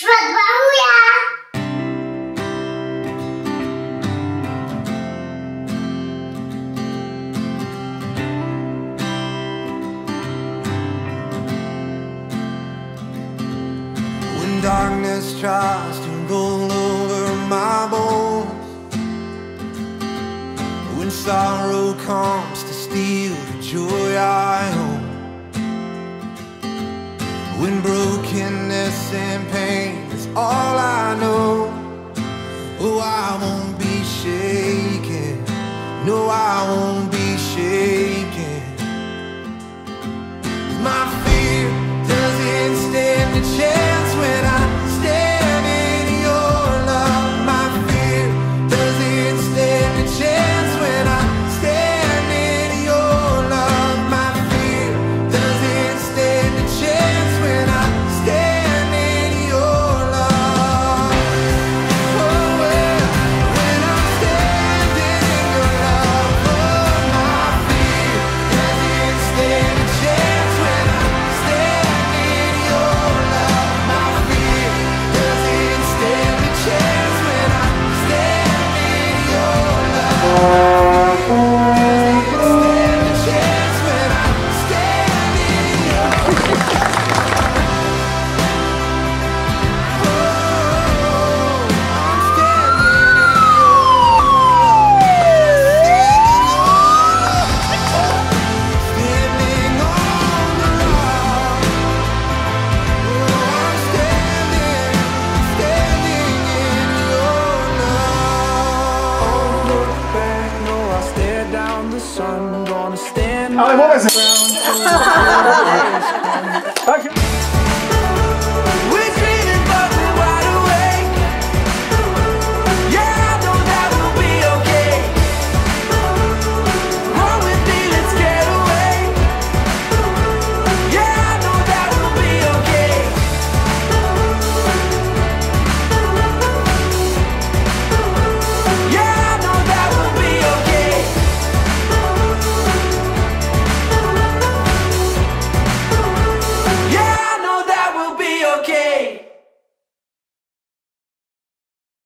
When darkness tries to roll over my bones, when sorrow comes to steal the joy I own, when brokenness and pain is all I know, oh, I won't be shaken. No, I won't be shaken. My fear doesn't stand a chance when I stand in your love. My fear doesn't stand a chance when I stand in your love. My fear doesn't stand a chance. I'm gonna stand my ground.